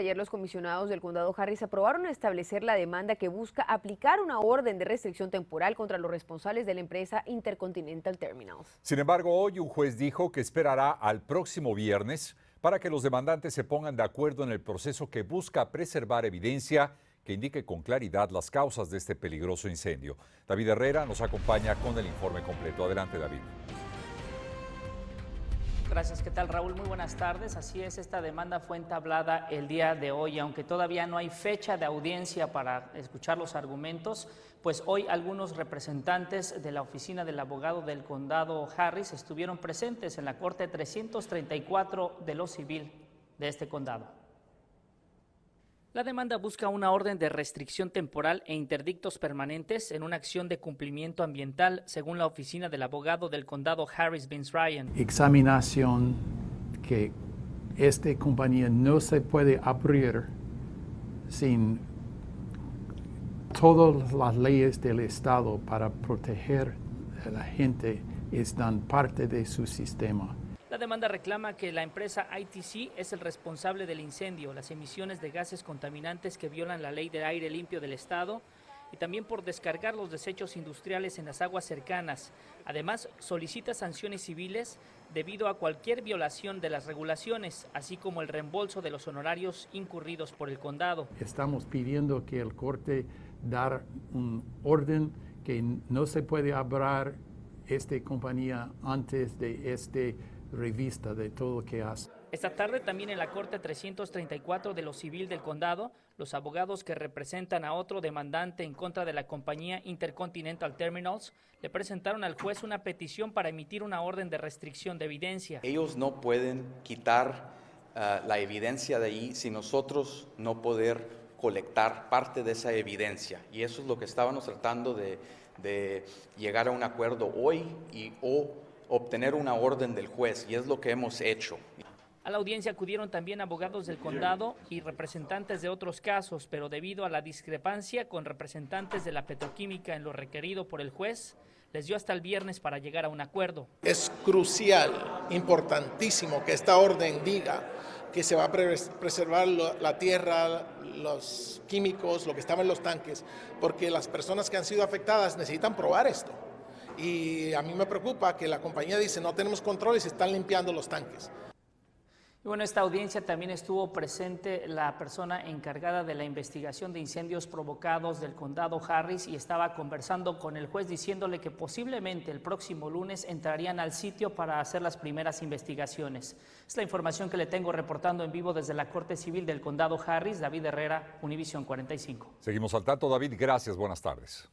ayer los comisionados del condado Harris aprobaron establecer la demanda que busca aplicar una orden de restricción temporal contra los responsables de la empresa Intercontinental Terminals. Sin embargo, hoy un juez dijo que esperará al próximo viernes para que los demandantes se pongan de acuerdo en el proceso que busca preservar evidencia que indique con claridad las causas de este peligroso incendio. David Herrera nos acompaña con el informe completo. Adelante, David. Gracias, ¿qué tal, Raúl? Muy buenas tardes. Así es, esta demanda fue entablada el día de hoy, aunque todavía no hay fecha de audiencia para escuchar los argumentos, pues hoy algunos representantes de la oficina del abogado del condado Harris estuvieron presentes en la corte 334 de lo civil de este condado. La demanda busca una orden de restricción temporal e interdictos permanentes en una acción de cumplimiento ambiental, según la oficina del abogado del condado Harris, Vince Ryan. Examinación que esta compañía no se puede abrir sin todas las leyes del estado para proteger a la gente, están parte de su sistema. La demanda reclama que la empresa ITC es el responsable del incendio, las emisiones de gases contaminantes que violan la ley del aire limpio del estado y también por descargar los desechos industriales en las aguas cercanas. Además, solicita sanciones civiles debido a cualquier violación de las regulaciones, así como el reembolso de los honorarios incurridos por el condado. Estamos pidiendo que el corte dar un orden que no se puede abrir esta compañía antes de este revista de todo lo que hace. Esta tarde también en la Corte 334 de lo Civil del Condado, los abogados que representan a otro demandante en contra de la compañía Intercontinental Terminals le presentaron al juez una petición para emitir una orden de restricción de evidencia. Ellos no pueden quitar la evidencia de ahí si nosotros no poder colectar parte de esa evidencia, y eso es lo que estábamos tratando de llegar a un acuerdo hoy y obtener una orden del juez, y es lo que hemos hecho. A la audiencia acudieron también abogados del condado y representantes de otros casos, pero debido a la discrepancia con representantes de la petroquímica en lo requerido por el juez, les dio hasta el viernes para llegar a un acuerdo. Es crucial, importantísimo que esta orden diga que se va a preservar la tierra, los químicos, lo que estaba en los tanques, porque las personas que han sido afectadas necesitan probar esto. Y a mí me preocupa que la compañía dice no tenemos control y se están limpiando los tanques. Y bueno, esta audiencia también estuvo presente la persona encargada de la investigación de incendios provocados del condado Harris y estaba conversando con el juez diciéndole que posiblemente el próximo lunes entrarían al sitio para hacer las primeras investigaciones. Es la información que le tengo reportando en vivo desde la Corte Civil del condado Harris. David Herrera, Univisión 45. Seguimos al tanto, David. Gracias. Buenas tardes.